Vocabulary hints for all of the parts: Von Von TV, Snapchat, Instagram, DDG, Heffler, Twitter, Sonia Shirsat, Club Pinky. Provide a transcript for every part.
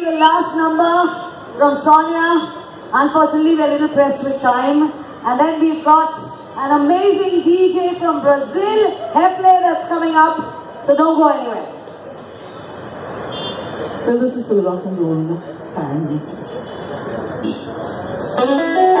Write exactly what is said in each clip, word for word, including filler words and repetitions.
The last number from Sonia. Unfortunately, we're a little pressed with time. And then we've got an amazing D J from Brazil, Heffler, that's coming up. So don't go anywhere. Well, this is for the rock and roll fans. Sonia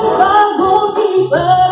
Shirsat,